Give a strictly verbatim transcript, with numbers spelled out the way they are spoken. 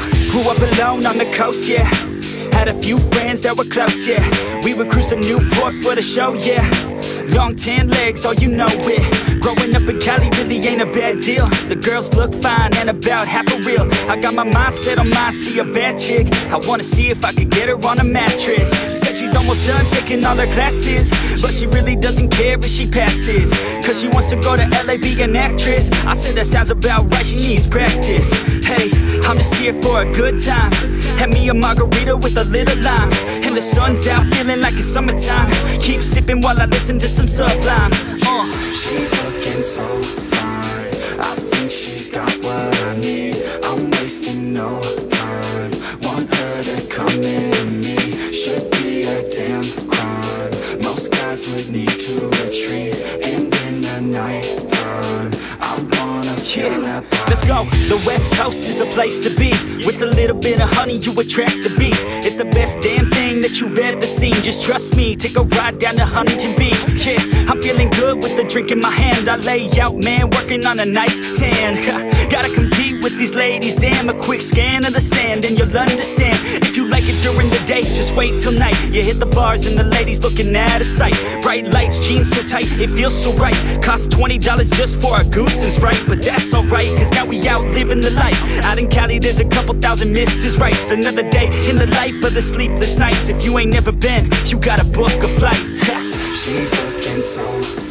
Uh, grew up alone on the coast, yeah. Had a few friends that were close, yeah. We would cruise some Newport for the show, yeah. Long tan legs, oh, you know it. Growing up in Cali really ain't a bad deal. The girls look fine and about half a real. I got my mind set on mine, she a bad chick. I wanna see if I could get her on a mattress. She said she's almost done taking all her classes, but she really doesn't care if she passes, cause she wants to go to L A, be an actress. I said that sounds about right, she needs practice. Hey, I'm just here for a good time. Had me a margarita with a little lime, and the sun's out, feeling like it's summertime. Keep sipping while I listen to some Sublime. Uh. She's looking so fine, I think she's got what I need. I'm wasting no time, want her to come into me. Should be a damn crime, most guys would need to retreat. And in the night time, I wanna kill that body. Let's go, the West Coast is the place to be. With a little bit of honey you attract the beast. It's the best damn thing that you've ever seen. Just trust me, take a ride down to Huntington Beach. Yeah, I'm feeling good with the drink in my hand. I lay out, man, working on a nice tan. Gotta compete with these ladies, damn. A quick scan of the sand and you'll understand. If you like it during the day, just wait till night. You hit the bars and the ladies looking out of sight. Bright lights, jeans so tight, it feels so right. Cost twenty dollars just for a goose and Sprite. But that's alright, cause now we out living the life. Out in Cali there's a couple thousand misses rights. Another day in the life of the sleepless nights. If you ain't never been, you gotta book a flight. She's looking so